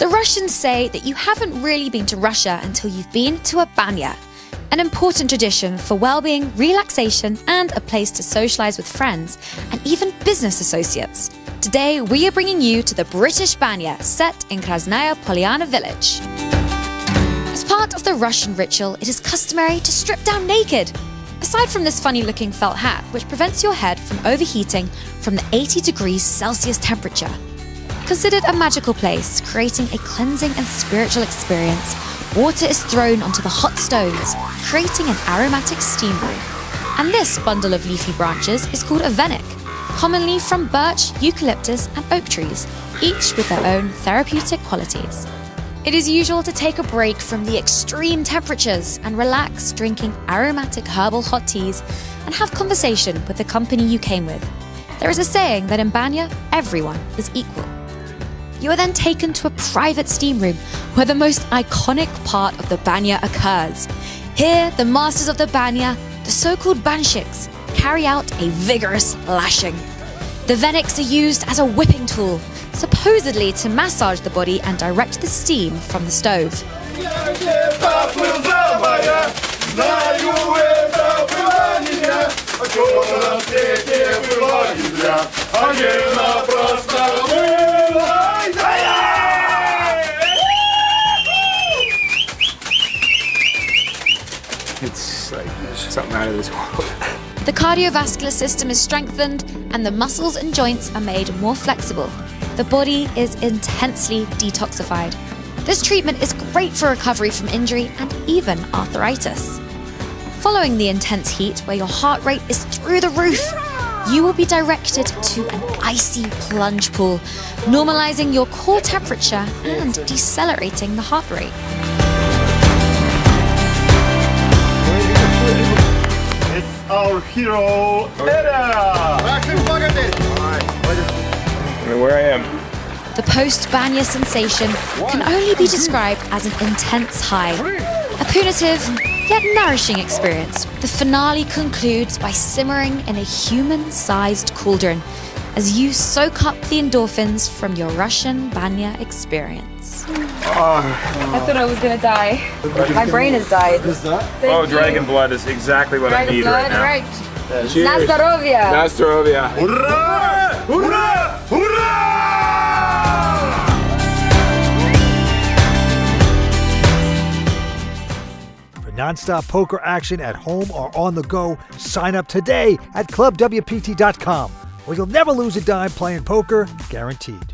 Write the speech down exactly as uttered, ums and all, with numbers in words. The Russians say that you haven't really been to Russia until you've been to a banya, an important tradition for well-being, relaxation, and a place to socialise with friends and even business associates. Today, we are bringing you to the British banya set in Krasnaya Polyana village. As part of the Russian ritual, it is customary to strip down naked. Aside from this funny-looking felt hat, which prevents your head from overheating from the eighty degrees Celsius temperature. Considered a magical place, creating a cleansing and spiritual experience, water is thrown onto the hot stones, creating an aromatic steam room. And this bundle of leafy branches is called a venik, commonly from birch, eucalyptus, and oak trees, each with their own therapeutic qualities. It is usual to take a break from the extreme temperatures and relax, drinking aromatic herbal hot teas and have conversation with the company you came with. There is a saying that in Banya, everyone is equal. You are then taken to a private steam room where the most iconic part of the banya occurs. Here, the masters of the banya, the so-called banshiks, carry out a vigorous lashing. The veniks are used as a whipping tool, supposedly to massage the body and direct the steam from the stove. It's like something out of this world. The cardiovascular system is strengthened and the muscles and joints are made more flexible. The body is intensely detoxified. This treatment is great for recovery from injury and even arthritis. Following the intense heat, where your heart rate is through the roof, you will be directed to an icy plunge pool, normalizing your core temperature and decelerating the heart rate. Our hero, Era! Where I am. The post-banya sensation can only be described as an intense high, a punitive yet nourishing experience. The finale concludes by simmering in a human-sized cauldron as you soak up the endorphins from your Russian banya experience. I thought I was gonna die. My brain has died. What is that? Thank oh, dragon you. Blood is exactly what dragon I need blood, right now. Right. Na Zdorovie. Na Zdorovie. Hurrah! Hurrah! Hurrah! For nonstop poker action at home or on the go, sign up today at club w p t dot com, where you'll never lose a dime playing poker, guaranteed.